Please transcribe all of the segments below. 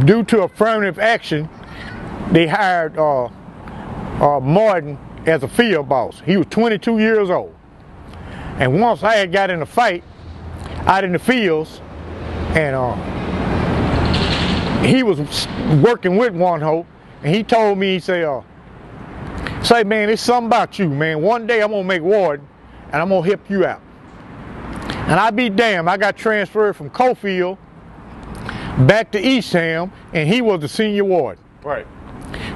due to affirmative action, they hired Martin as a field boss. He was 22 years old. And once I had got in a fight out in the fields, and he was working with One Hope, and he told me, he said, say, man, it's something about you, man. One day I'm gonna make warden, and I'm gonna help you out. And I be damned, I got transferred from Coffield back to Eastham, and he was the senior warden. Right.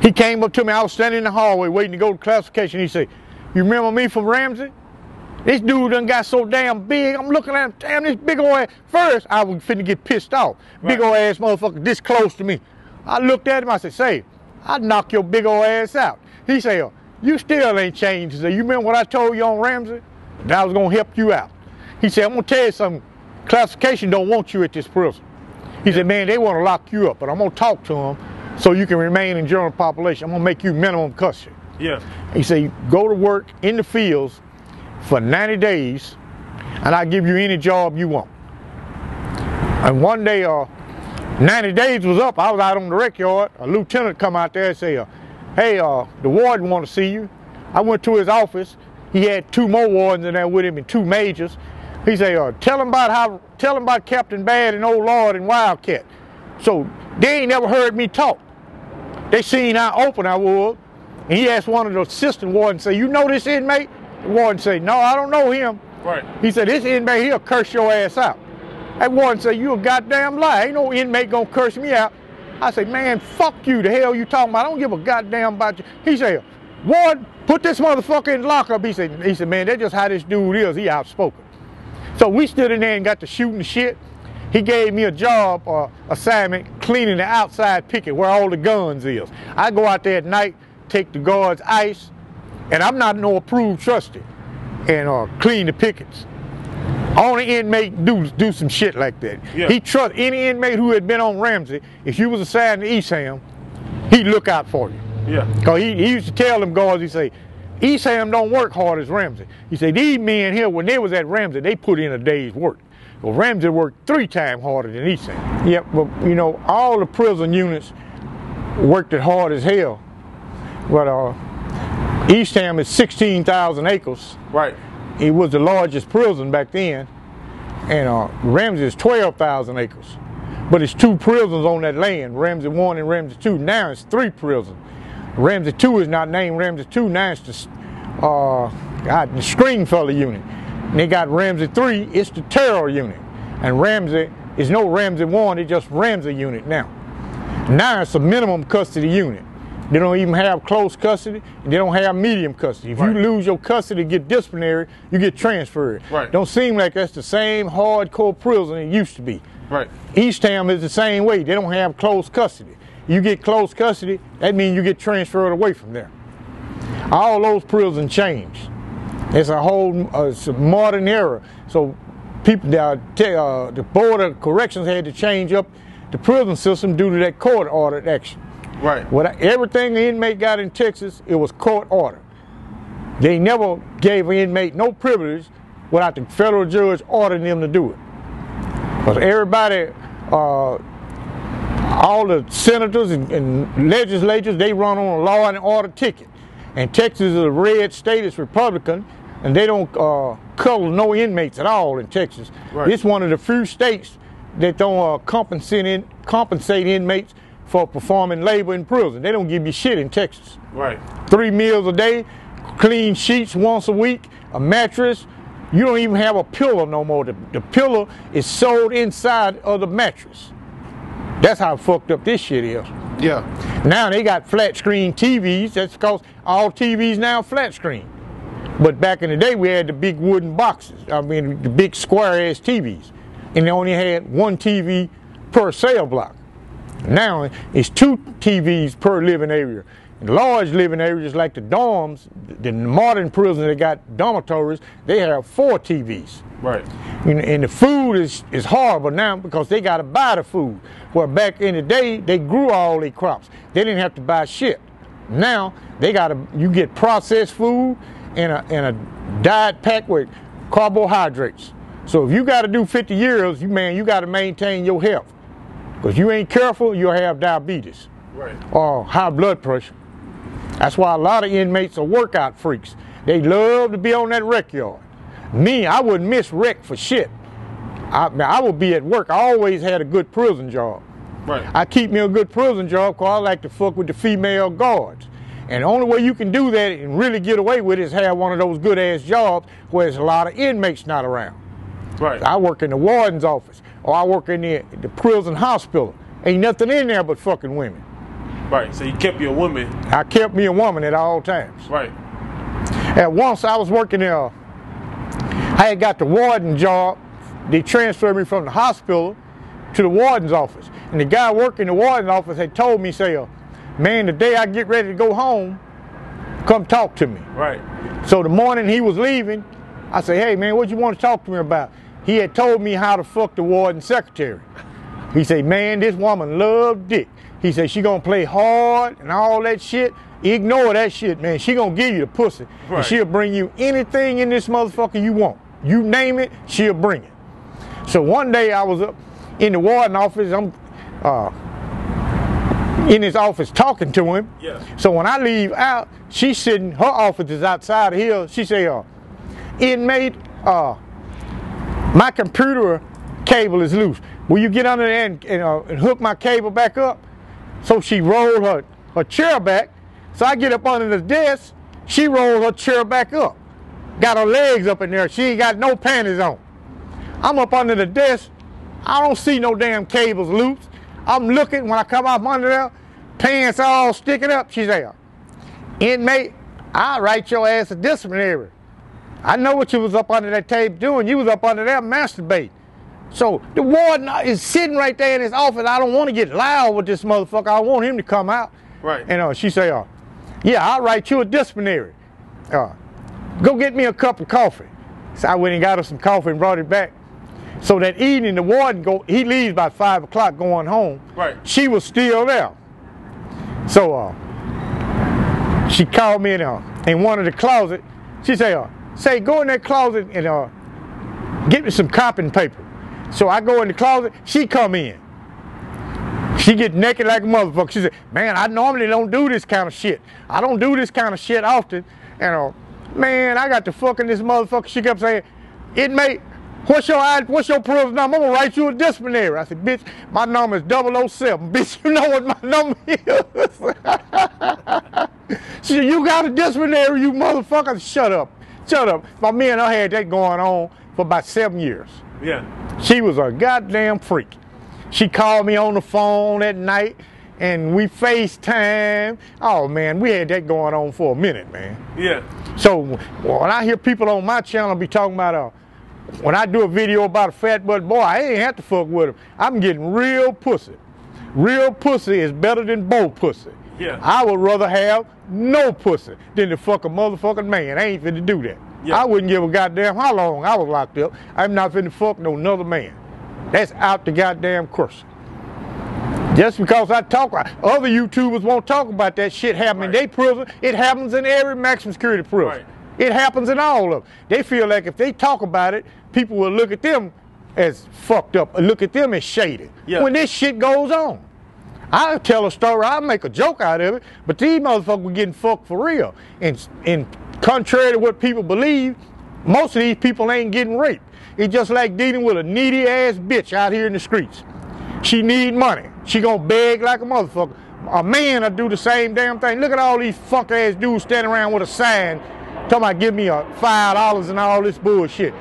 He came up to me, I was standing in the hallway waiting to go to classification. He said, you remember me from Ramsey? This dude done got so damn big, I'm looking at him, damn, this big old ass. First, I was finna get pissed off. Right. Big old ass motherfucker this close to me. I looked at him, I said, say, I'd knock your big old ass out. He said, you still ain't changed. He said, you remember what I told you on Ramsey? That I was gonna help you out. He said, I'm gonna tell you something, classification don't want you at this prison. He said, man, they wanna lock you up, but I'm gonna talk to them so you can remain in general population. I'm gonna make you minimum custody. Yeah. He said, go to work in the fields for 90 days, and I'll give you any job you want. And one day, 90 days was up, I was out on the rec yard, a lieutenant come out there and say, hey, the warden wanna see you. I went to his office, he had two more wardens in there with him and two majors. He said, tell him about Captain Bad and Old Lord and Wildcat. So they ain't never heard me talk. They seen how open I was, and he asked one of the assistant wardens, say, you know this inmate? The warden said, no, I don't know him. Right. He said, this inmate, he'll curse your ass out. That warden said, you a goddamn lie. Ain't no inmate gonna curse me out. I said, man, fuck you, the hell you talking about? I don't give a goddamn about you. He said, warden, put this motherfucker in the lockup. He said, man, that's just how this dude is. He outspoken. So we stood in there and got to shooting shit. He gave me a job or assignment cleaning the outside picket where all the guns is. I go out there at night, take the guards' ice, and I'm not no approved trustee, and clean the pickets. Only inmate do some shit like that. Yeah. He trust any inmate who had been on Ramsey, if you was assigned to Eastham, he'd look out for you. Yeah. Because he used to tell them guards, he'd say, Eastham don't work hard as Ramsey. He said, these men here, when they was at Ramsey, they put in a day's work. Well, Ramsey worked 3 times harder than Eastham. Yep, but you know, all the prison units worked it hard as hell. But Eastham is 16,000 acres. Right. It was the largest prison back then. And Ramsey is 12,000 acres. But it's 2 prisons on that land, Ramsey 1 and Ramsey 2. Now it's 3 prisons. Ramsey 2 is not named Ramsey 2, now it's the Screenfella unit. And they got Ramsey 3, it's the Terrell unit. And Ramsey is no Ramsey 1, it's just Ramsey unit now. Now it's a minimum custody unit. They don't even have close custody, and they don't have medium custody. If you lose your custody, get disciplinary, you get transferred. Right. Don't seem like that's the same hardcore prison it used to be. Right. Eastham is the same way, they don't have close custody. You get close custody, that means you get transferred away from there. All those prisons changed. It's a whole it's a modern era. So people, the Board of Corrections had to change up the prison system due to that court ordered action. Right. Everything the inmate got in Texas, it was court ordered. They never gave an inmate no privilege without the federal judge ordering them to do it. But everybody, all the senators and legislatures, they run on a law and order ticket. And Texas is a red state, it's Republican, and they don't cuddle no inmates at all in Texas. Right. It's one of the few states that don't compensate inmates for performing labor in prison. They don't give you shit in Texas. Right. 3 meals a day, clean sheets once a week, a mattress. You don't even have a pillow no more. The pillow is sewed inside of the mattress. That's how fucked up this shit is. Yeah. Now they got flat screen TVs. That's because all TVs now flat screen. But back in the day, we had the big wooden boxes. I mean, the big square-ass TVs. And they only had 1 TV per cell block. Now it's 2 TVs per living area. In large living areas like the dorms, the modern prisons that got dormitories, they have 4 TVs. Right. And the food is horrible now because they got to buy the food. Where back in the day, they grew all their crops. They didn't have to buy shit. Now, they got to, you get processed food and a diet packed with carbohydrates. So if you got to do 50 years, you got to maintain your health. But if you ain't careful, you'll have diabetes, right, or high blood pressure. That's why a lot of inmates are workout freaks. They love to be on that rec yard. Me, I wouldn't miss rec for shit. I would be at work. I always had a good prison job. Right. I keep me a good prison job because I like to fuck with the female guards. And the only way you can do that and really get away with it is have one of those good-ass jobs where there's a lot of inmates not around. Right. I work in the warden's office, or I work in the prison hospital. Ain't nothing in there but fucking women. Right, so you kept your woman. I kept me a woman at all times. Right. At once I was working there, I had got the warden job. They transferred me from the hospital to the warden's office. And the guy working the warden's office had told me, say, man, the day I get ready to go home, come talk to me. Right. So the morning he was leaving, I said, hey, man, what you want to talk to me about? He had told me how to fuck the warden secretary. He said, man, this woman loved dick. He said, she gonna play hard and all that shit. Ignore that shit, man. She gonna give you the pussy. Right. And she'll bring you anything in this motherfucker you want. You name it, she'll bring it. So one day I was up in the warden office. I'm in his office talking to him. Yeah. So when I leave out, she's sitting, her office is outside of here. She say, inmate, my computer cable is loose. Will you get under there and hook my cable back up? So she rolled her chair back. So I get up under the desk. She rolled her chair back up. Got her legs up in there. She ain't got no panties on. I'm up under the desk. I don't see no damn cables loose. I'm looking. When I come out under there, pants all sticking up. She's there. Inmate, I'll write your ass a disciplinary. I know what you was up under that table doing. You was up under there masturbating. So the warden is sitting right there in his office. I don't want to get loud with this motherfucker. I want him to come out. Right. And she say, yeah, I'll write you a disciplinary. Go get me a cup of coffee. So I went and got her some coffee and brought it back. So that evening, the warden, he leaves about 5 o'clock going home. Right. She was still there. So she called me in one of the closets. She said, say, go in that closet and get me some copying paper. So I go in the closet. She come in. She get naked like a motherfucker. She said, man, I normally don't do this kind of shit. I don't do this kind of shit often. And man, I got to fucking this motherfucker. She kept saying, inmate, what's your prison number? I'm gonna write you a disciplinary. I said, bitch, my number is 007. Bitch, you know what my number is. She said, you got a disciplinary, you motherfucker. Shut up. Shut up. My me and her had that going on for about 7 years. Yeah. She was a goddamn freak. She called me on the phone that night, and we FaceTime. Oh, man, we had that going on for a minute, man. Yeah. So when I hear people on my channel be talking about, when I do a video about a fat butt boy, I ain't have to fuck with him. I'm getting real pussy. Real pussy is better than bull pussy. Yeah. I would rather have no pussy than to fuck a motherfucking man. I ain't finna do that. Yeah. I wouldn't give a goddamn how long I was locked up. I'm not finna fuck no another man. That's out the goddamn question. Just because I talk, other YouTubers won't talk about that shit happening. Right. They prison, it happens in every maximum security prison. Right. It happens in all of them. They feel like if they talk about it, people will look at them as fucked up, or look at them as shaded. Yeah. When this shit goes on. I'll tell a story, I'll make a joke out of it, but these motherfuckers were getting fucked for real. And contrary to what people believe, most of these people ain't getting raped. It's just like dealing with a needy ass bitch out here in the streets. She need money. She gonna beg like a motherfucker. A man will do the same damn thing. Look at all these fuck ass dudes standing around with a sign talking about give me $5 and all this bullshit.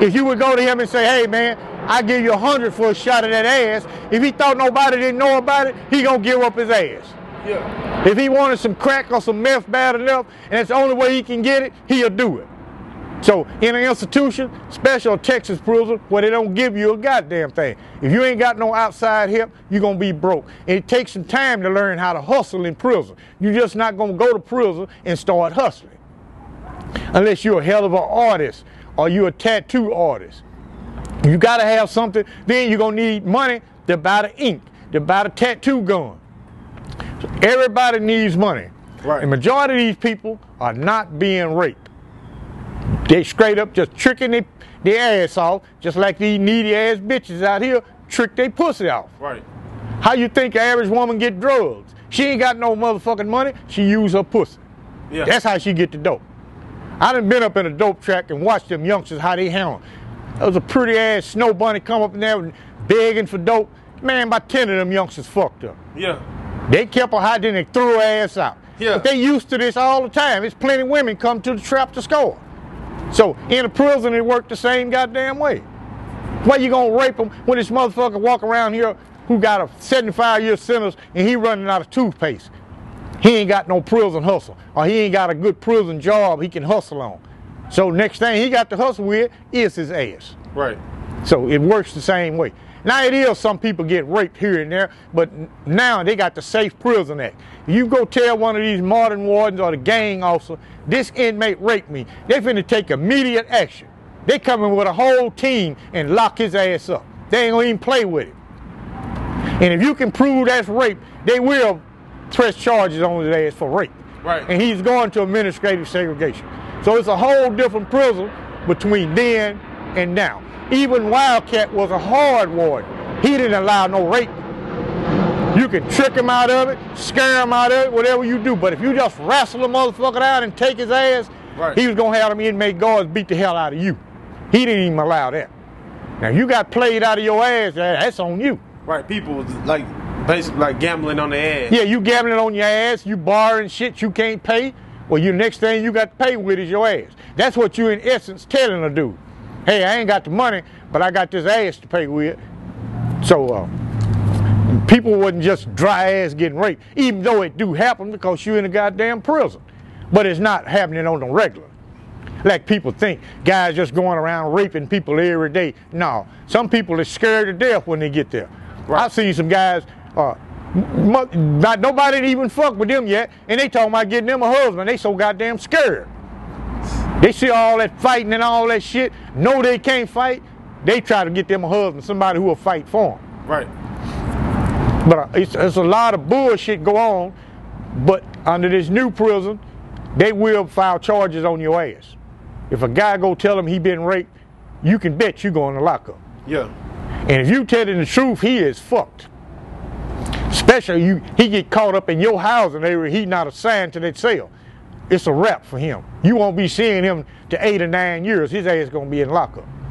If you would go to him and say, hey man, I give you 100 for a shot of that ass. If he thought nobody didn't know about it, he gonna give up his ass. Yeah. If he wanted some crack or some meth bad enough, and that's the only way he can get it, he'll do it. So in an institution, special Texas prison, where they don't give you a goddamn thing. If you ain't got no outside help, you're gonna be broke. And it takes some time to learn how to hustle in prison. You're just not gonna go to prison and start hustling. Unless you're a hell of an artist or you're a tattoo artist. You gotta have something, then you're gonna need money to buy the ink, to buy the tattoo gun. So everybody needs money. Right. The majority of these people are not being raped. They straight up just tricking their ass off, just like these needy ass bitches out here trick their pussy off. Right. How you think the average woman get drugs? She ain't got no motherfucking money. She use her pussy. Yeah. That's how she get the dope. I done been up in a dope track and watched them youngsters how they handle. There was a pretty ass snow bunny come up in there begging for dope. Man, about 10 of them youngsters fucked up. Yeah. They kept her high, then they threw her ass out. Yeah. But they used to this all the time. There's plenty of women come to the trap to score. So in a prison, it worked the same goddamn way. Why you gonna rape them when this motherfucker walk around here who got a 75-year sentence and he running out of toothpaste? He ain't got no prison hustle, or he ain't got a good prison job he can hustle on. So next thing he got to hustle with is his ass. Right. So it works the same way. Now it is some people get raped here and there, but now they got the Safe Prison Act. You go tell one of these modern wardens or the gang officer, this inmate raped me, they finna take immediate action. They coming with a whole team and lock his ass up. They ain't gonna even play with him. And if you can prove that's rape, they will press charges on his ass for rape. Right. And he's going to administrative segregation. So it's a whole different prison between then and now. Even Wildcat was a hard warden. He didn't allow no rape. You could trick him out of it, scare him out of it, whatever you do. But if you just wrestle a motherfucker out and take his ass, right, he was going to have them inmate guards beat the hell out of you. He didn't even allow that. Now, you got played out of your ass, that's on you. Right, people was like, basically like gambling on their ass. Yeah, you gambling on your ass, you borrowing shit you can't pay. Well, you next thing you got to pay with is your ass. That's what you in essence telling a dude. Hey, I ain't got the money, but I got this ass to pay with. So people wasn't just dry ass getting raped, even though it do happen because you in a goddamn prison. But it's not happening on the regular. Like people think, guys just going around raping people every day. No, some people are scared to death when they get there. Right. I've seen some guys, not nobody didn't even fuck with them yet, and they talking about getting them a husband. They so goddamn scared. They see all that fighting and all that shit. No, they can't fight. They try to get them a husband, somebody who will fight for them. Right. But it's a lot of bullshit go on. But under this new prison, they will file charges on your ass. If a guy go tell him he been raped, you can bet you going to lock up. Yeah. And if you tell him the truth, he is fucked. Especially he get caught up in your housing area. He not assigned to that cell. It's a wrap for him. You won't be seeing him to 8 or 9 years. His ass is going to be in lockup.